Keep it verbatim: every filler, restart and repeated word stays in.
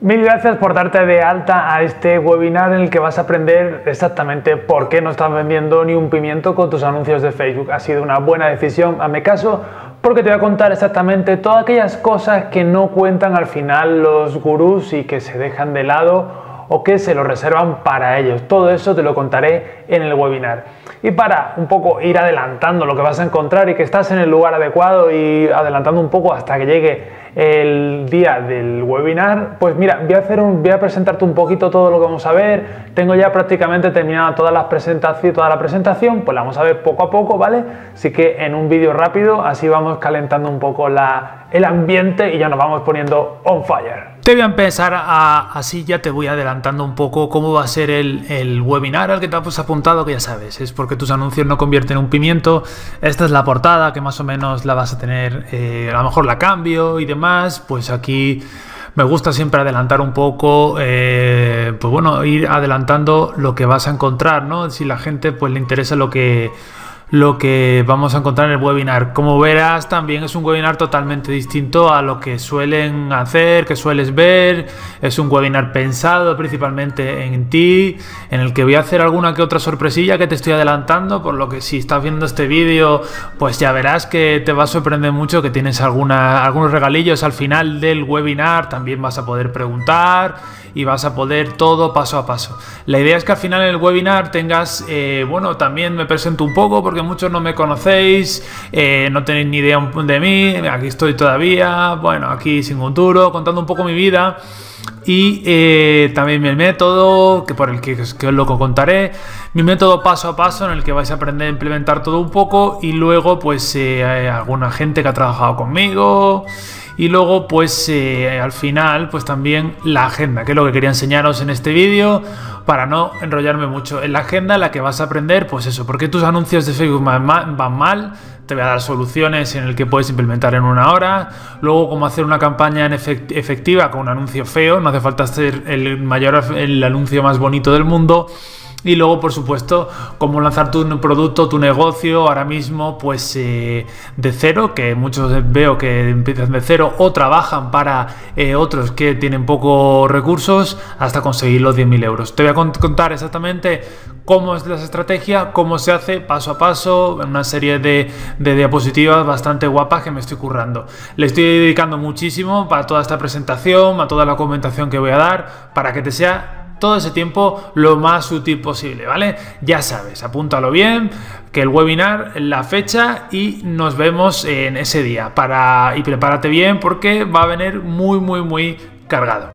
Mil gracias por darte de alta a este webinar en el que vas a aprender exactamente por qué no estás vendiendo ni un pimiento con tus anuncios de Facebook. Ha sido una buena decisión, hazme caso, porque te voy a contar exactamente todas aquellas cosas que no cuentan al final los gurús y que se dejan de lado o que se lo reservan para ellos. Todo eso te lo contaré en el webinar. Y para un poco ir adelantando lo que vas a encontrar y que estás en el lugar adecuado y adelantando un poco hasta que llegue el día del webinar, pues mira, voy a, hacer un, voy a presentarte un poquito todo lo que vamos a ver. Tengo ya prácticamente terminada toda la presentación, toda la presentación, pues la vamos a ver poco a poco, ¿vale? Así que en un vídeo rápido, así vamos calentando un poco la, el ambiente y ya nos vamos poniendo on fire. Te voy a empezar a, así ya te voy adelantando un poco cómo va a ser el, el webinar al que te has apuntado, que ya sabes, es porque tus anuncios no convierten en un pimiento. Esta es la portada que más o menos la vas a tener, eh, a lo mejor la cambio y demás, pues aquí me gusta siempre adelantar un poco, eh, pues bueno, ir adelantando lo que vas a encontrar, ¿no? Si la gente pues le interesa lo que... lo que vamos a encontrar en el webinar. Como verás, también es un webinar totalmente distinto a lo que suelen hacer, que sueles ver. Es un webinar pensado principalmente en ti, en el que voy a hacer alguna que otra sorpresilla que te estoy adelantando, por lo que si estás viendo este vídeo, pues ya verás que te va a sorprender mucho, que tienes alguna, algunos regalillos al final del webinar. También vas a poder preguntar y vas a poder todo paso a paso. La idea es que al final en el webinar tengas, eh, bueno, también me presento un poco porque muchos no me conocéis, eh, no tenéis ni idea de mí, aquí estoy todavía, bueno, aquí sin un duro, contando un poco mi vida y eh, también mi método, que por el que, que os lo contaré, mi método paso a paso en el que vais a aprender a implementar todo un poco y luego pues eh, hay alguna gente que ha trabajado conmigo. Y luego, pues eh, al final, pues también la agenda, que es lo que quería enseñaros en este vídeo, para no enrollarme mucho. En la agenda en la que vas a aprender, pues eso, por qué tus anuncios de Facebook van mal. Te voy a dar soluciones en el que puedes implementar en una hora. Luego, cómo hacer una campaña efectiva con un anuncio feo. No hace falta hacer el mayor, el anuncio más bonito del mundo. Y luego, por supuesto, cómo lanzar tu producto, tu negocio ahora mismo, pues eh, de cero, que muchos veo que empiezan de cero o trabajan para eh, otros que tienen pocos recursos, hasta conseguir los diez mil euros. Te voy a contar exactamente cómo es la estrategia, cómo se hace paso a paso, en una serie de, de diapositivas bastante guapas que me estoy currando. Le estoy dedicando muchísimo para toda esta presentación, a toda la comentación que voy a dar, para que te sea todo ese tiempo lo más útil posible, ¿vale? Ya sabes, apúntalo bien, que el webinar, la fecha, y nos vemos en ese día. Para, y prepárate bien porque va a venir muy, muy, muy cargado.